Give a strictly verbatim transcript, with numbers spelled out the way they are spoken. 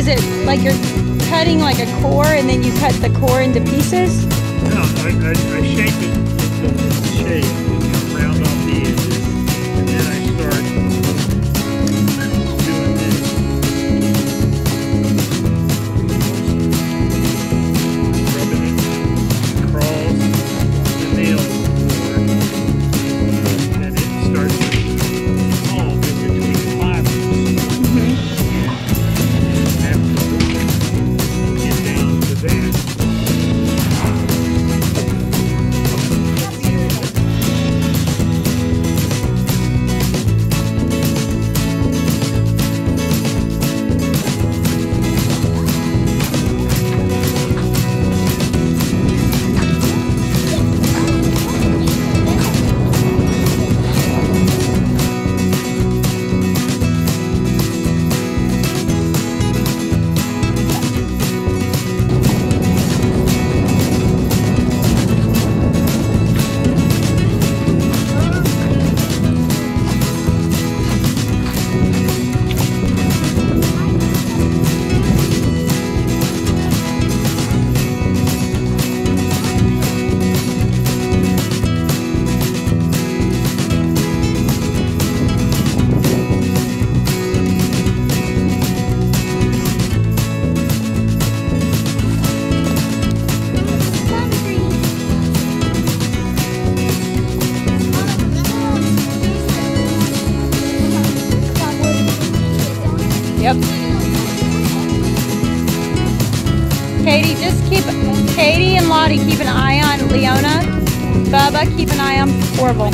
Is it like you're cutting like a core and then you cut the core into pieces? No, I, I, I shape it into the shape, you know, round off the edges, and then I start doing this. Rubbing it across the nail board, and it starts to fall between fibers. Mm-hmm. And after we get down to that, yep. Katie, just keep, Katie and Lottie, keep an eye on Leona. Bubba, keep an eye on Orville.